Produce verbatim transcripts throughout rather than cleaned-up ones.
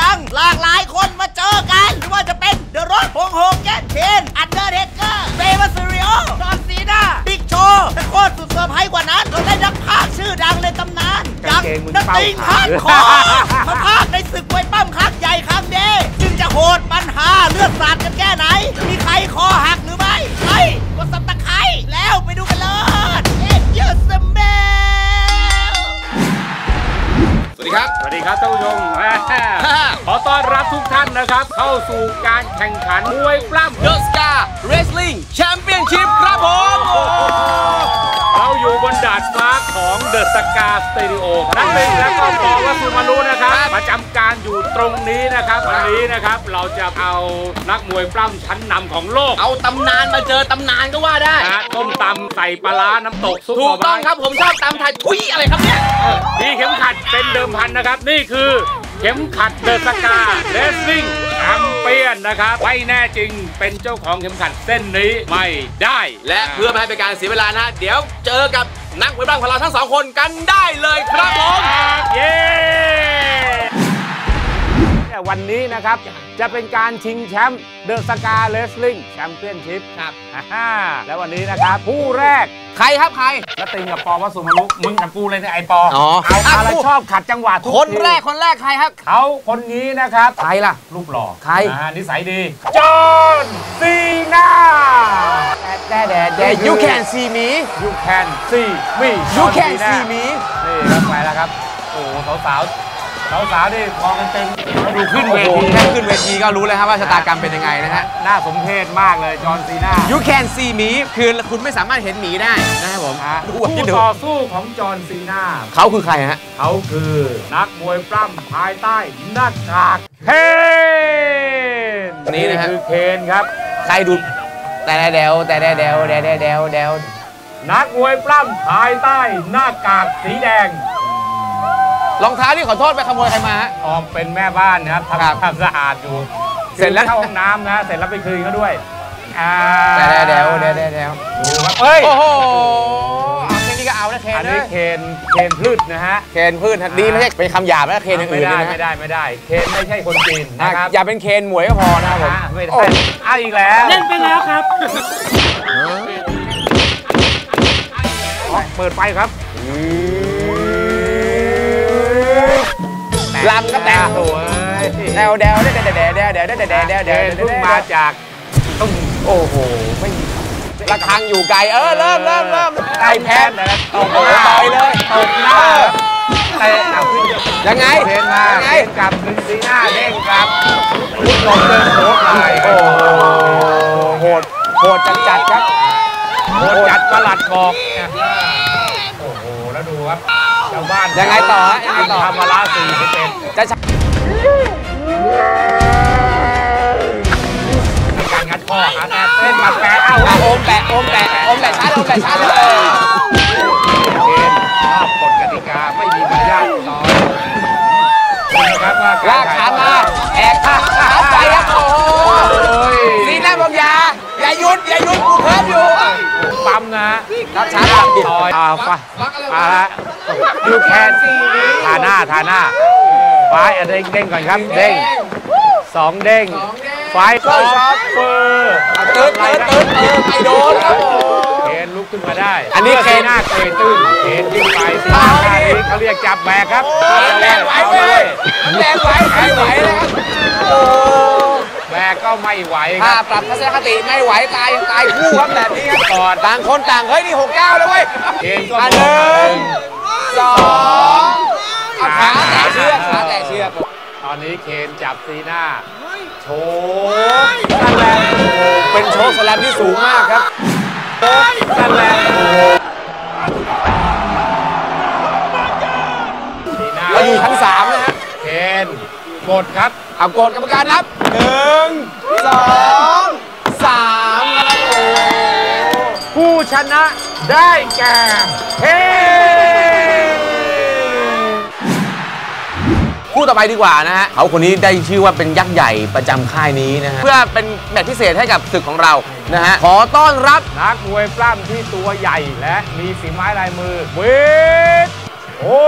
ดังหลากหลายคนมาเจอกันไม่ว่าจะเป็นเดอะร็อค วงโฮเกน เคนอันเดอร์เทเกอร์ เรย์ มาซิริโอ จอห์น ซีน่า บิ๊กโชว์และโคตรสุดเซอร์ไพรส์กว่านั้นเราได้นักพากย์ชื่อดังในตำนานอย่างนักตีพากย์คอมาพากย์ในศึกมวยปั้มครั้งใหญ่ครั้งนี้จึงจะโหดปัญหาเลือดสาดกันแค่ไหนมีใครคอหักหรือไม่ใครกดซับตะไคร้แล้วไปดูกันเลยเอ็ดยูสเมสวัสดีครับสวัสดีครับท่านผู้ชมขอต้อนรับทุกท่านนะครับเข้าสู่การแข่งขันมวยปล้ำ The Star Wrestling Championship ครับผมเราอยู่บนดาดฟ้าของ The Star Studio นั่นเองแล้วก็บอกว่าคุณมารู้นะครับประจำการอยู่ตรงนี้นะครับวันนี้นะครับเราจะเอานักมวยปล้ำชั้นนำของโลกเอาตำนานมาเจอตำนานก็ว่าได้ต้มตำใส่ปลาร้าน้ำตกซุปถูกต้องครับผมชอบตำไทยทุยอะไรครับเนี่ยดีเข็มขัดเป็นเดิมพันนะครับนี่คือเข็มขัดเดอะสตาร์เรสซิ่งแชมเปี้ยนนะครับไม่แน่จริงเป็นเจ้าของเข็มขัดเส้นนี้ไม่ได้และเพื่อไม่ให้เป็นการเสียเวลานะเดี๋ยวเจอกับนักมวยปล้ำของเราทั้งสองคนกันได้เลยครับผมเย้วันนี้นะครับจะเป็นการชิงแชมป์เดอะสตาร์เรสซิ่งแชมเปี้ยนชิพครับแล้ววันนี้นะครับผู้แรกใครครับใครนักตีกับปอวัสุมาลุมึงกับกูเลยเนี่ยไอปอเอาอะไรชอบขัดจังหวะทุกคนแรกคนแรกใครครับเขาคนนี้นะครับใครล่ะรูปหล่อใครนิสัยดีจอห์น ซีน่าแต่แต่แต่ you can see me you can see me you can see me นี่ครับไปแล้วครับโอ้สาวสาวสาวสาวนี่มองกันเต็มดูขึ้นเวทีแค่ขึ้นเวทีก็รู้เลยครับว่าชะตากรรมเป็นยังไงนะฮะน่าสมเพชมากเลยจอห์น ซีน่า You can see me คือคุณไม่สามารถเห็นหมีได้นะครับผมผู้ต่อสู้ของจอห์น ซีน่าเขาคือใครฮะเขาคือนักมวยปล้ำภายใต้หน้ากากเคนนี่นะฮะคือเคนครับใครดูแต่เดวแต่เดวเดวเดวเดวเดวนักมวยปล้ำภายใต้หน้ากากสีแดงรองเท้าที่ขอโทษไปขโมยใครมาฮะอ๋อเป็นแม่บ้านนะครับทำความสะอาดอยู่เสร็จแล้วเข้าห้องน้ำนะเสร็จแล้วไปคืนเขาด้วยอ่าเดี๋ยวเดี๋ยวเดี๋ยวเดี๋ยวดูครับเฮ้ยโอ้โหเอาแค่นี้ก็เอาแล้วเคนอันนี้เคนเคนพืชนะฮะเคนพืชดีไม่ใช่เป็นคำหยาบนะเคนอื่นนะไม่ได้ไม่ได้เคนไม่ใช่คนจีนนะครับอย่าเป็นเคนหมวยก็พอนะครับผมไม่ได้เอาอีกแล้วเล่นไปแล้วครับเปิดไฟครับลำก็แต่งตัวเดาเดาเดาเดาเดาเดาเดาเดาเดาเดาเดาเดาเพิ่งมาจากโอ้โหไม่ระฆังอยู่ไกลเออเริ่มเริ่มเริ่มไกลแพนตกหน้าเลยตกหน้าเตะเอาขึ้นยังไงเดินมาเดินกลับดึงสีหน้าเด้งกลับลุกลงเดินโผล่ไหลโอ้โหดโหดจัดจัดครับโหดจัดประหลัดบอกโอ้โหแล้วดูครับชาวบ้านยังไงต่อยังไงต่อทำมาล่าสีเป็นจะการงัดข้ออาแอดเต้นมาแปะเอาโอมแปะโอมแปะโอมแปะช้าโอมแปะช้าเลยเกมข้ามกฎกติกาไม่มีมารยาทต่อนะครับว่าขามาแอกขาไปครับโอ้ยนี่นะผมยาอย่าหยุดอย่าหยุดกูเพิ่มอยู่ปั๊มนะรับช้าปั๊มต่อยเอาไปมาละดูแคนทาหน้าทาหน้าไฟเด้งเด้งก่อนครับเด้งสองเด้งไฟเปิดเปิดเติร์ดเติร์ดเติร์ดไปโดนครับเคนลุกขึ้นมาได้อันนี้เคนหน้าเคยตื้นเคนยืนไปสิเขาเรียกจับแบกครับแรงไหวเลยแรงไหวไหวไหวเลยครับแบกก็ไม่ไหวครับปรับทัศนคติไม่ไหวตายตายคู่ครับแบบนี้ครับก่อนต่างคนต่างเฮ้ยนี่หกเก้าแล้วเว้ยเคนก็หนึ่งสองขาแตะเชือกขาแตะเชือกตอนนี้เคนจับซีน่าโชว์สแลมเป็นโชว์สแลมที่สูงมากครับโชว์สแลมเราอยู่ชั้นสามนะฮะเคนกดครับเอากดกรรมการนับหนึ่งสองสามผู้ชนะได้แก่เคนคู่ต่อไปดีกว่านะฮะเขาคนนี้ได้ชื่อว่าเป็นยักษ์ใหญ่ประจำค่ายนี้นะฮะเพื่อเป็นแมตช์พิเศษให้กับศึกของเรานะฮะขอต้อนรับนักมวยปล้ำที่ตัวใหญ่และมีฝีไม้ลายมือเวทโอ้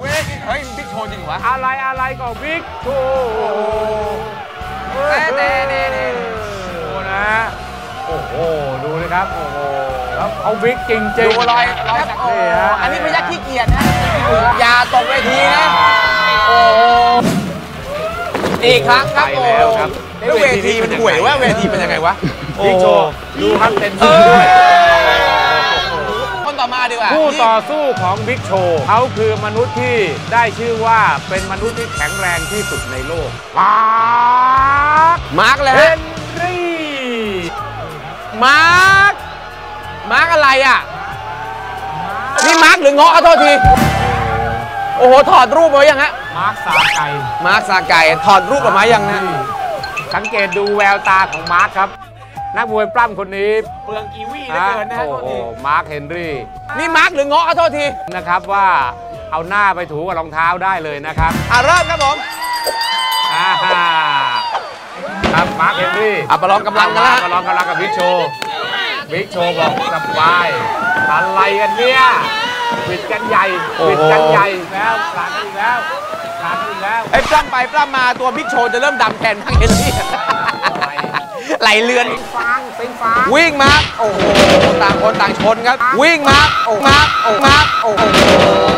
เวทเฮ้ยบิ๊กโชว์จริง วะอะไรอะไรก็บิ๊กโชว์เต้เต้เต้โอ้นะโอ้โหดูเลยครับโอ้โหแล้วเขาบิ๊กจริงจริงลอยลอยโอ้อันนี้ไม่ยักขี้เกียจนะยาตกเวทีนะโอ้อีกครั้งครับโอ้แล้วเวทีมันห่วยว่าเวทีเป็นยังไงวะบิ๊กโชว์ดูครับเต็มที่ด้วยผู้ต่อสู้ของบิ๊กโชว์เขาคือมนุษย์ที่ได้ชื่อว่าเป็นมนุษย์ที่แข็งแรงที่สุดในโลกมาร์คมาร์คเลยเฮนรี่มาร์คมาร์คอะไรอ่ะนี่มาร์คหรือเงาะขอโทษทีโอ้โหถอดรูปไว้ยังฮะมาร์คซาไก่มาร์คซาไก่ถอดรูปออกมายังนะสังเกตดูแววตาของมาร์คครับนักมวยปล้ำคนนี้เปลืองกีวีเหลือเกินนะโอ้โหมาร์คเฮนรี่นี่มาร์คหรือเงาะโทษทีนะครับว่าเอาหน้าไปถูกับรองเท้าได้เลยนะครับอ่ะเริ่มครับผมอ่าครับมาร์คเฮนรี่อ่ะประลองกำลังกันละประลองกำลังกับบิ๊กโชว์บิ๊กโชว์บอกสบายอะไรกันเนี่ยปิดกันใหญ่ปิดกันใหญ่แล้วขาดอีกแล้วขาดอีกแล้วไอ้ปล้ำไปปล้ำมาตัวบิ๊กโชว์จะเริ่มดำแทนมาร์คเฮนรี่ไหลเลือนวิ่งมาโอ้โหต่างคนต่างชนครับวิ่งมาโอ้มาโอ้มาโอ้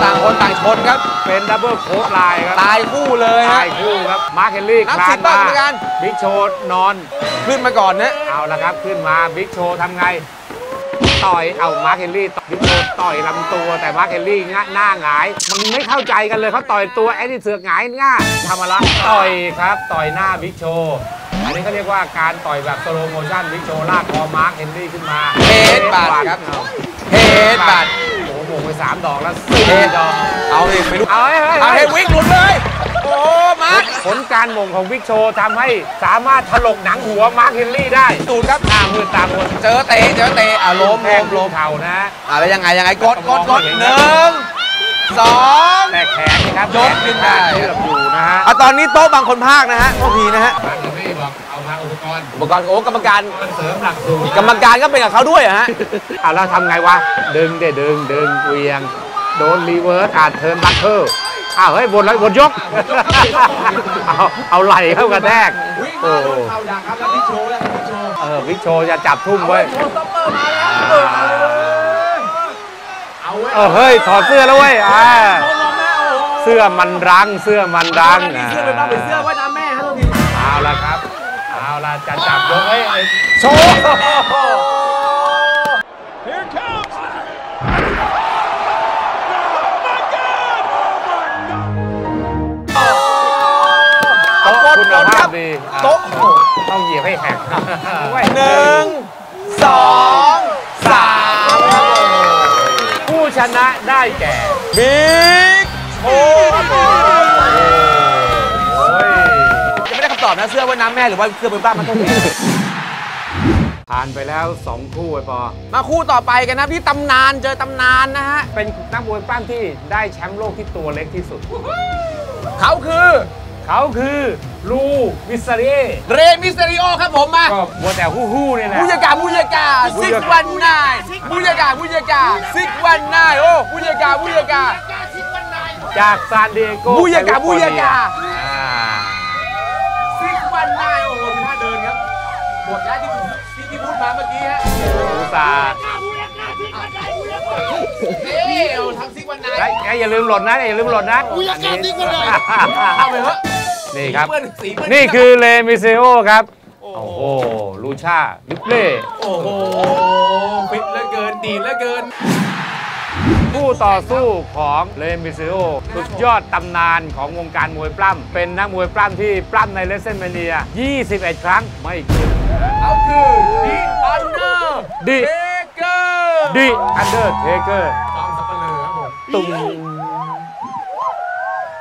ต่างคนต่างชนครับเป็นดับเบิลโค้ดไลน์ครับตายคู่เลยตายคู่ครับมาร์คเฮนรี่คลานมาบิ๊กโชว์นอนขึ้นมาก่อนนะเอาละครับขึ้นมาบิ๊กโชว์ทำไงต่อยเอามาร์คเฮนรี่บิ๊กโชว์ต่อยลำตัวแต่มาร์คเฮนรี่หน้าหงายมันไม่เข้าใจกันเลยเขาต่อยตัวไอ้ที่เสือกหงายง่าทำอะไรต่อยครับต่อยหน้าบิ๊กโชว์อันนี้เขาเรียกว่าการต่อยแบบสโลโมชั่นบิ๊กโชว์ลากคอมาร์คเฮนรี่ขึ้นมาเฮดบัตครับเฮดบัตโอ้โหไปสามดอกแล้วสี่ดอกเอาเลยไม่รู้เอาให้เอาให้วิ่งหลุดเลยโอ้มาร์คผลการหม่งของบิ๊กโชว์ทำให้สามารถถลกหนังหัวมาร์คเฮนรี่ได้ตูดครับตามมือตามคนเจอเตะเจอเตะอ่ะล้มแทงล้มเข่านะอ่ะแล้วยังไงยังไงกดกดกดหนึ่งสองแตะแขนนะครับยกขึ้นได้อยู่นะฮะอ่ะตอนนี้โต๊ะบางคนพากนะฮะโทษทีนะฮะเอามาอุปกรณ์อุปกรณ์โอ้กรรมการเสริมหลักสูตรกรรมการก็เป็นกับเขาด้วยฮะเอาแล้วทำไงวะดึงเด้ดึงดึงเวียงโดนรีเวิร์สอาจเทิร์นบัตเตอร์อ้าวเฮ้ยวนแล้ววนยกเอาเอาไหลเข้ากระแทกโอ้เอาดังครับแล้วบิ๊กโชว์แล้วบิ๊กโชว์เออบิ๊กโชว์จะจับทุ่มไว้เอาเฮ้ยถอดเสื้อแล้วเว้ยเสื้อมันรังเสื้อมันรังเสื้อเป็นบ้าเป็นเสื้อไว้นะแม่ครับทุกทีเอาละครับเอาละจะจับยกไอ้โชว์ Here comes คุณภาพดีโต๊ะต้องเหยียบให้แข็งหนึ่งสองสามผู้ชนะได้แก่บิ๊กโชว์เสื้อว่าน้ำแม่หรือว่าเสื้อเป็นบ้ามันต้องมีผ่านไปแล้วสองคู่ไอ้ปอมาคู่ต่อไปกันนะที่ตำนานเจอตำนานนะฮะเป็นนักมวยปล้ำที่ได้แชมป์โลกที่ตัวเล็กที่สุดเขาคือเขาคือลูมิสเตอรี่เรมิสเตอริโอครับผมมาก็วัวแต่ฮู้ฮู้นี่แหละบูยากาบูยากาซิกวันนายบูยากาบูยากาซิกวันนายโอ้บูยากาบูยากาจากซานดิเอโกบูยากาบูยากามาเมื่อกี้ฮะอุตส่าห์นี่เอาทั้งซิกวันนายอย่าลืมหลดนะอย่าลืมหลดนะอุยากาซิกวันนายเอาไปเถอะนี่ครับนี่คือเรมิเซโอครับโอ้โหลูชาดิปเล่โอ้โหฟิตเหลือเกินดีเหลือเกินผู้ต่อสู้ของเรมิเซโอสุดยอดตำนานของวงการมวยปล้ำเป็นนักมวยปล้ำที่ปล้ำในเลสเซนเมเนียยี่สิบเอ็ดครั้งไม่เกินเขาคือดิอันเดอร์เทเกอร์ดิอันเดอร์เทเกอร์ตองสับปะเลอครับผมตุ่ม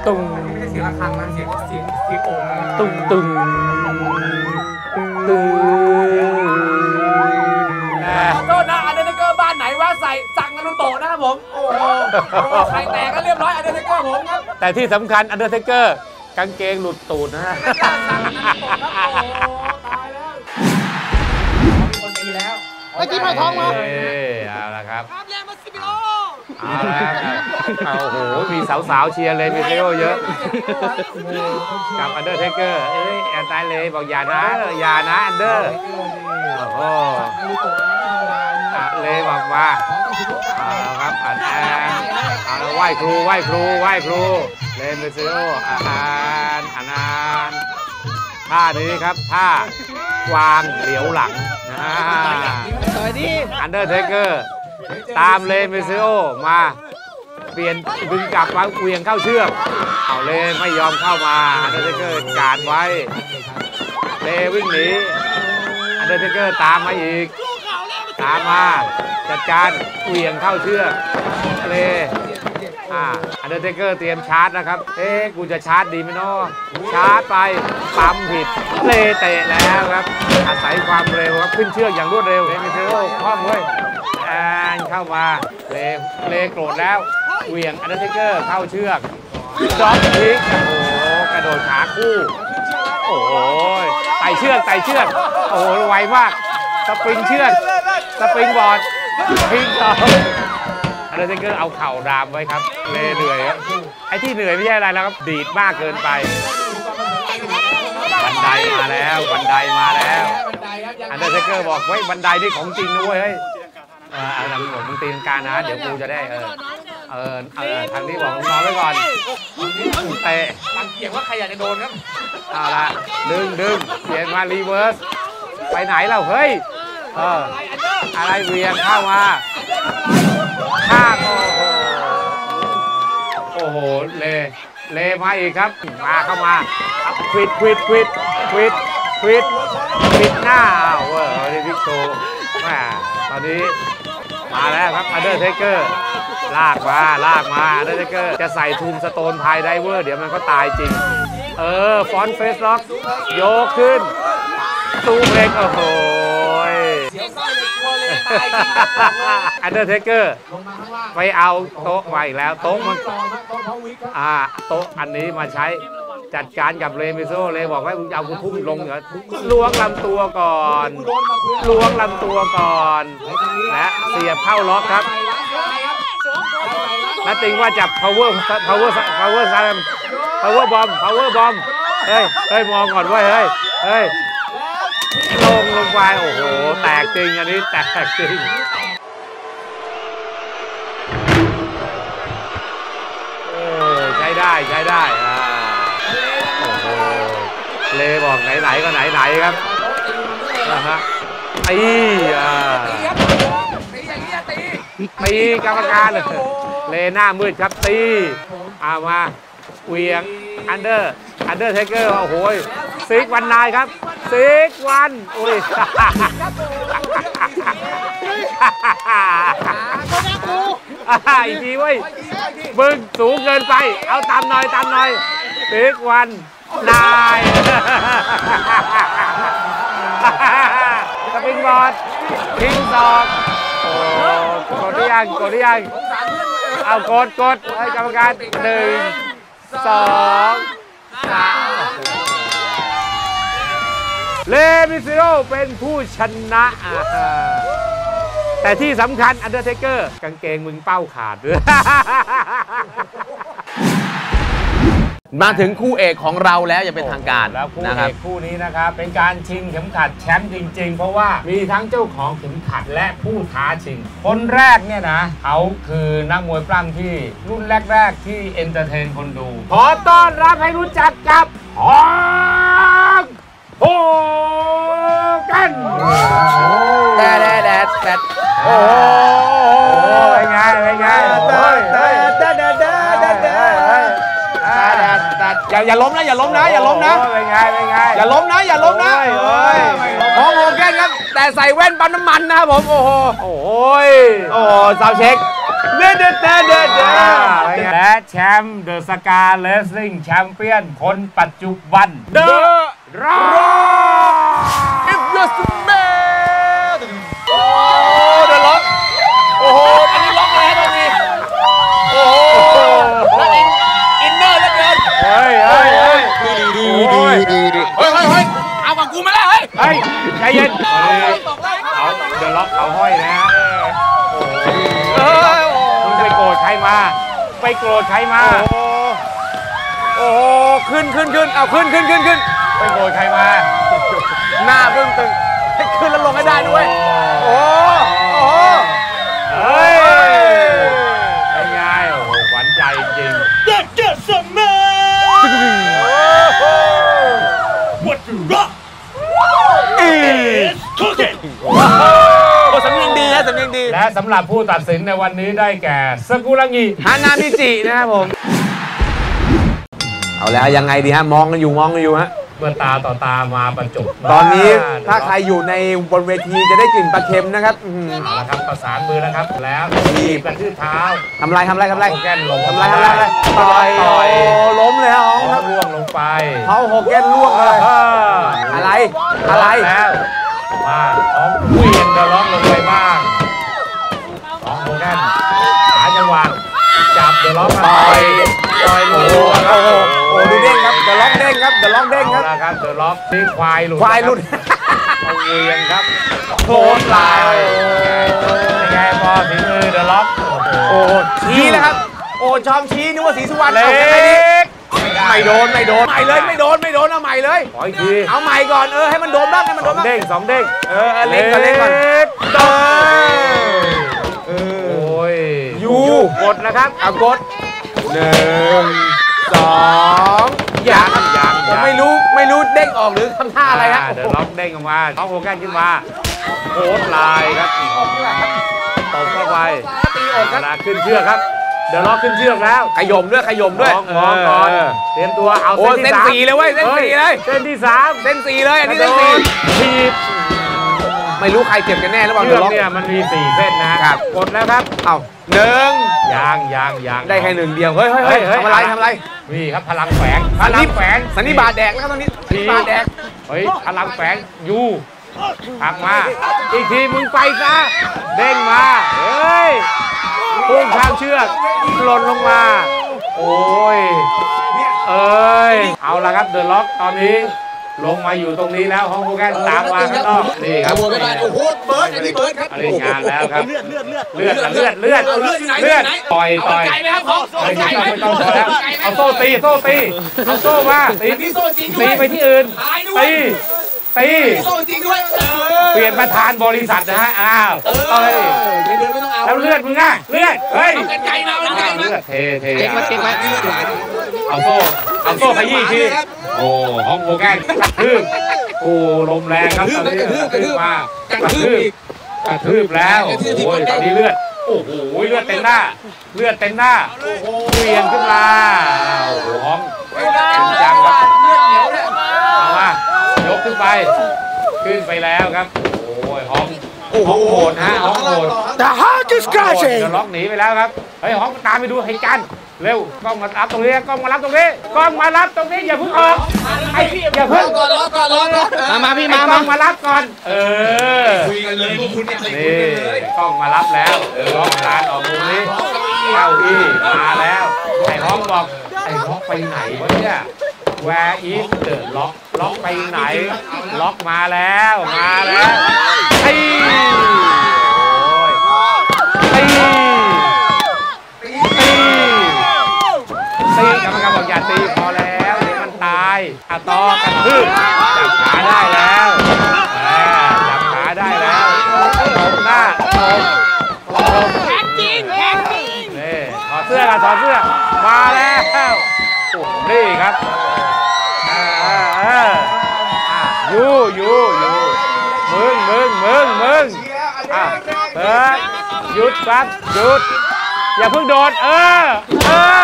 ตุ่มไม่ใช่เสียงระฆังนะเสียงเสียงเสียงโอ่งตุ่มตุ่มตุ่มโทษนะอันเดอร์เทเกอร์บ้านไหนว่าใส่สั่งนารูโตะนะครับผมโอ้โหใครแตกก็เรียบร้อยอันเดอร์เทเกอร์ผมครับแต่ที่สำคัญอันเดอร์เทเกอร์กางเกงหลุดตูดนะฮะไปกินไผ่ทองมาเอาละครับ เอาโหมีสาวๆเชียร์เลยมีเซโอเยอะกับอันเดอร์เทเกอร์เอ้ยแอนตายเลยบอกอย่านะอย่านะอันเดอร์โอ้เลยบอกว่าเอาครับอันแอนเอาแล้วไหว้ครูไหว้ครูไหว้ครูเลยมีเซโออันอันอันท่านี้ครับท่าวางเหลียวหลังอันเดอร์เทเกอร์ตามเลเมซิโอมาเปลี่ยนดึงกลับมาเวียงเข้าเชือกเอาเลไม่ยอมเข้ามาอันเดอร์เทเกอร์การไว้เลวิ่งหนีอันเดอร์เทเกอร์ตามมาอีกตามมาจัดการเวียงเข้าเชือกเลอันเดอร์เทเกอร์เตรียมชาร์จนะครับเอ๊ะกูจะชาร์จดีไหมน้อชาร์จไปปั๊มผิดเลเตะแล้วครับอาศัยความเร็วครับขึ้นเชือกอย่างรวดเร็วเลเมซิโอคล่องเว้ยเข้ามาเลเลโกรธแล้วเหวี่ยงอันเดอร์เทเกอร์เข้าเชือกจ็อกทิ้งโอ้โหกระโดดขาคู่โอ้โหไต่เชือกไต่เชือกโอ้โหไวมากสปริงเชือกสปริงบอร์ดทิ้งต่ออันเดอร์เทเกอร์เอาเข่าดามไว้ครับเลเหนื่อยครับไอ้ที่เหนื่อยไม่ใช่อะไรแล้วครับดีดมากเกินไปบันไดมาแล้วบันไดมาแล้วอันเดอร์เทเกอร์บอกไว้บันไดนี่ของจริงนะเว้ยเออเอาทางผมมึงตีนการนะเดี๋ยวกูจะได้เออเออเออทางนี้บอกน้องไว้ก่อนเตะรังเกียจว่าใครอยากจะโดนครับเอาละดึงดึงเปลี่ยนมารีเวิร์สไปไหนเราเฮ้ยเอออะไรเวียนเข้ามาข้าโอ้โหเลเลมาอีกครับมาเข้ามาควิดควิดควิดควิดควิดควิดหน้าเว้ยเอาดิพิกโตมาตอนนี้มาแล้วครับอันเดอร์เทเกอร์ลากมาลากมาอันเดอร์เทเกอร์จะใส่ทูมสโตนพายไดเวอร์เดี๋ยวมันก็ตายจริงเออฟอนเฟสล็อกโยกขึ้นตูเล็กโอ้โหอันเดอร์เทเกอร์ไปเอาโต๊ะมาอีกแล้วโต๊ะมันอ่าโต๊ะอันนี้มาใช้จัดการกับเลมิโซเลยบอกให้มึงเอากูทุ่มลงเหรอล้วงลำตัวก่อนล้วงลำตัวก่อนและเสียบเข้าล็อกครับและติงว่าจับ power power power slam power bomb power bomb เฮ้ยเฮ้ยมองก่อนว่าเฮ้ยเฮ้ยลงลงไปโอ้โหแตกจริงอันนี้แตกจริงเออใช้ได้ใช้ได้เลบอกไหนๆก็ไหนๆครับนะฮะตีอ่าตีกรรมการเลหน้ามืดครับตีเอามาเวียงอันเดอร์อันเดอร์เทเกอร์โอ้โหซิกวันนายครับซิกวันโอ้ยอีกทีเว้ยมึงสูงเกินไปเอาตามหน่อยตามหน่อยซิกวันนายสปริงบอร์ดทิ้งศอกกดได้ยังกดได้ยังเอากดกดให้กรรมการหนึ่งสองสามเลมิซิโร่เป็นผู้ชนะแต่ที่สำคัญอันเดอร์เทเกอร์กางเกงมึงเป้าขาดด้วยมาถึงคู่เอกของเราแล้วอย่าเป็นทางการแล้วคู่เอกคู่นี้นะครับเป็นการชิงเข็มขัดแชมป์จริงๆเพราะว่ามีทั้งเจ้าของเข็มขัดและผู้ท้าชิงคนแรกเนี่ยนะเขาคือนักมวยปล้ำที่รุ่นแรกๆที่เอนเตอร์เทนคนดูขอต้อนรับให้รู้จักกับฮอกโฮกันแต่แต่แต่แต่โอ้ยไงไงอย่าอย่าล้มนะอย่าล้มนะอย่าล้มนะอย่าล้มนะอย่าล้มนะฮอกโฮแกนครับแต่ใส่แว่นปั๊มน้ำมันนะครับผมโอ้โหโอ้ยโอ้สาวเช็คเด็ดเด็ดเด็ดและแชมป์เดอะสกาเลสซิ่งแชมเปี้ยนคนปัจจุบันเดอะร็อคอิฟยูสแมนโอ้เดอะร็อคโอ้โหอันนี้ล็อกแล้วตรงนี้โอ้เฮ้ยเฮ้ยเฮ้ยดีดีดีเฮ้ยเฮ้ยเฮ้ยเอากับกูมาแล้วเฮ้ยเฮ้ยใจเย็นเอาเดี๋ยวล็อกเขาห้อยนะฮะ ไปโกรธใครมาไปโกรธใครมาโอ้โอ้ขึ้นขึ้นขึ้นเอาขึ้นขึ้นขึ้นขึ้นไปโกรธใครมาหน้าเบื้องตึงขึ้นแล้วลงให้ได้ด้วยโอ้โอ้เฮ้ยง่ายๆโอ้โหหวานใจจริงสำเนียงดีนะสำเนียงดีและสำหรับผู้ตัดสินในวันนี้ได้แก่ซากุระงิฮานามิจินะครับผมเอาแล้วยังไงดีฮะมองกันอยู่มองกันอยู่ฮะเมื่อตาต่อตามาประจบตอนนี้ถ้าใครอยู่ในบนเวทีจะได้กลิ่นปลาเค็มนะครับเอาละครับประสานมือแล้วครับแล้วทีบกระทืบเท้าทำไรทำไรทำไรโฮแกนล้มทำไรทำไรต่อยล้มเลยฮะอ๋อร่วงลงไปเขาโฮแกนร่วงเลยอะไรอะไรแล้วมาร้องเวียนจะร้องลงไปบ้างร้องโฮแกนหาจังหวะจับเดี๋ยวร้องต่อยต่อยโอ้โหโอ้โหโอ้ดูเด้งครับเดี๋ยวร้องเด้งครับเดี๋ยวร้องเด้งครับนะครับเดี๋ยวร้องตีควายหลุดควายหลุดเอาเวียนครับโคตรลายยังไงพอถึงมือเดี๋ยวร้องโอ้ชี้นะครับโอ้ชอมชี้นึกว่าสีสุวรรณเล็กไม่โดนไม่โดนใหม่เลยไม่โดนไม่โดนเอาใหม่เลยขออีกทีเอาใหม่ก่อนเออให้มันโดนบ้างให้มันโดนบ้างเด้งสองเด้งเออเล็กก่อนเล็กก่อนโดนโอ้ยยูกดนะครับเอากดหนึ่งสองยังยังไม่รู้ไม่รู้เด้งออกหรือทำท่าอะไรฮะเดี๋ยวล็อกเด้งออกมาล็อกโฮแกนขึ้นมาโคตรลายครับตบเข้าไปตีออกครับขึ้นเชือกครับเดี๋ยวล็อกขึ้นเชือกแล้วขย่มด้วยขย่มด้วยมองก่อนเตรียมตัวเอาเส้นที่สามเลยเว้ยเส้นสี่เลยเส้นที่สามเส้นสี่เลยอันนี้เส้นสี่ทีบไม่รู้ใครเจ็บกันแน่ระหว่างเชือกเนี่ยมันมีสี่เส้นนะครับกดแล้วครับเอาหนึ่งยางยางยางได้แค่หนึ่งเดียวเฮ้ยเฮ้ยทำอะไรทำอะไรนี่ครับพลังแฝงพลังแฝงสันนิบาตแดกแล้วครับตอนนี้สันนิบาตแดกเฮ้ยพลังแฝงยูหักมาอีกทีมึงไปซะเด้งมาเฮ้ยพุ่งข้ามเชือกหล่นลงมาโอ้ยเอ้ยเอาละครับเดอะล็อกตอนนี้ลงมาอยู่ตรงนี้แล้วฮองโฮแกนตามมาข้างนอกนี่ครับโอ้โหเบิร์ดอันนี้เบิร์ดครับเล่นงานแล้วครับเลือดเลือดเลือดเลือดเลือดเลือดเลือดอยู่ไหนเลือดต่อยต่อยใจไหมครับของโซ่ใจไหมเอาโซ่ตีโซ่ตีเอาโซ่มาตีที่โซ่จริงด้วยตีไปที่อื่นตีตีโซ่จริงด้วยเปลี่ยนประธานบริษัทนะฮะอ้าวเอ้ยแล้วเลือดมึงง่ายเลือดเฮ้ยกันไกลมากันไกลมาเทเทมาเทมาเอาโซ่เอาโซ่ขยี้ทีโอ้ฮองโฮแกนกระทืบโอ้ลมแรงครับตอนนี้กระทืบกระทืบมากระทืบกระทืบแล้วโอ้ยตอนนี้เลือดโอ้โหเลือดเต็มหน้าเลือดเต็มหน้าโอ้โหเวียนขึ้นมาโอ้โหฮองจริงจังครับเลือดเหนียวเนี่ยเอามายกขึ้นไปขึ้นไปแล้วครับโอ้ยฮองโอ้โหโหดฮะฮองโหดแต่ห้าจุดเก้าเจ็ดล็อกหนีไปแล้วครับเฮ้ยฮองตามไปดูเหตุการณ์เร็วกล้องมารับตรงนี้กล้องมารับตรงนี้กล้องมารับตรงนี้อย่าเพิ่งออกไอ้พี่อย่าเพิ่งก่อนรอก่อนรอมามาพี่มากล้องมารับก่อนเออคุยกันเลยพวกคุณเนี่ยนี่กล้องมารับแล้วล็อกร้านออกตรงนี้เข้าที่มาแล้วไอ้ฮองบอกไอ้ฮองไปไหนวะเนี่ยแวร์อีเดินล็อกล็อกไปไหนล็อกมาแล้วมาแล้วไอ้ไอ้ตีกรรมการบอกอย่าตีพอแล้วเดี๋ยวมันตายอ่ะต่อกันฮึจับขาได้แล้วจับขาได้แล้วตบหน้าตบตบแข็งจริงแข็งจริงนี่ถอดเสื้อถอดเสื้อมาแล้วนี่ครับยูยูยูมึงมึงมึงมึงอ่ะเปิดหยุดปั๊บหยุดอย่าเพิ่งโดดเออเออ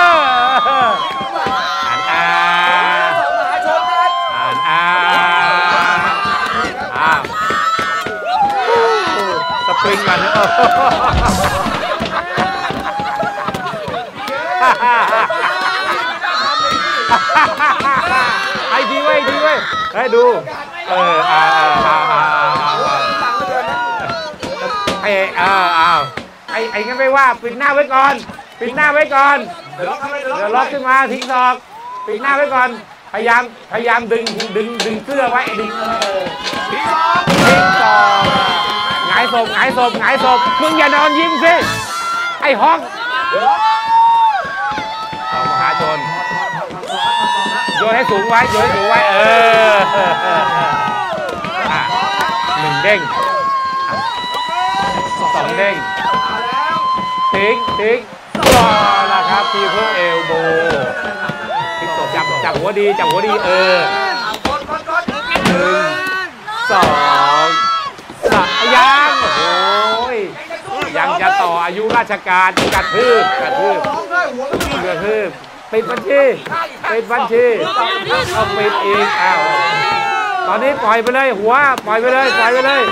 อ่านอ่านอ่านอ่านสปริงมันไอ้ดีเว้ยดีเว้ยให้ดูเอออ่าอ่าอ่าไอ้อ่าอ่าไอ้ไอ้งั้นไม่ว่าปิดหน้าไว้ก่อนปิดหน้าไว้ก่อนเดี๋ยวล็อกขึ้นมาทิ้งดอกปิดหน้าไว้ก่อนพยายามพยายามดึงดึงดึงเสื้อไว้ดึงทิ้งดอกทิ้งดอกหงายศพหงายศพหงายศพมึงอย่านอนยิ้มสิไอ้ฮอง เอามหาชนโยนให้สูงไว้โยนให้สูงไว้เออหนึ่งเด้งสองเด้งติ๊กติ๊กต่อละครับทีเพื่อเอลโบติ๊กตบจับจับหัวดีจับหัวดีเออหนึ่งสองสามยังโอ้ยยังจะต่ออายุราชการกระทืบกระทืบกระทืบปิดบัญชีปิดบัญชีเอาปิดอีกอ้าวตอนนี้ปล่อยไปเลยหัวปล่อยไปเลยปล่อยไปเลย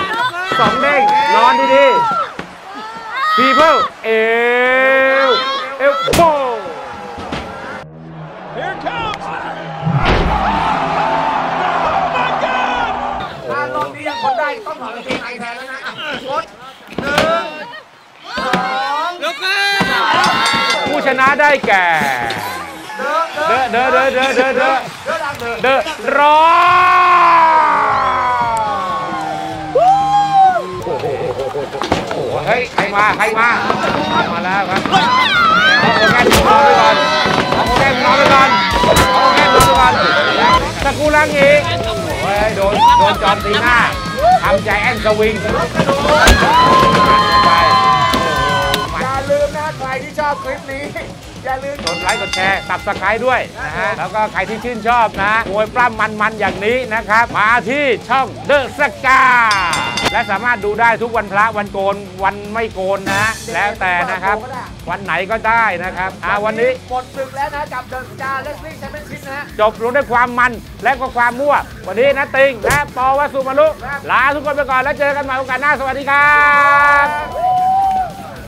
สองเด้งนอนดีๆพีเพิลเอลเอลโบต้องถอดกางเกงไอแทนแล้วนะกดหนึ่งสองลุกขึ้นผู้ชนะได้แก่เด้อเด้อเด้อเด้อเด้อเด้อเด้อร้องโอ้โหเฮ้ยใครมาใครมามาแล้วครับเอาโอแกนลงไปก่อนเอาโอแกนลงไปก่อนเอาโอแกนลงไปก่อนตะกูลังอีกโอ้ยโดนโดนจอนตีหน้าทำใจแอนสวิงอย่าลืมนะใครที่ชอบคลิปนี้อย่าลืมกดไลค์กดแชร์ซับสไครบ์ด้วยนะฮะแล้วก็ใครที่ชื่นชอบนะมวยปล้ำมันๆอย่างนี้นะครับมาที่ช่องเดอะสกาและสามารถดูได้ทุกวันพระวันโกนวันไม่โกนนะแล้วแต่นะครับวันไหนก็ได้นะครับอ่าวันนี้หมดศึกแล้วนะกับเดอะสกาและซิ่งแชมเปี้ยนชิพนะจบลงด้วยความมันและก็ความมั่ววันนี้นะติงและปอวสุมาลุลาทุกคนไปก่อนแล้วเจอกันใหม่โอกาสหน้าสวัสดีครับ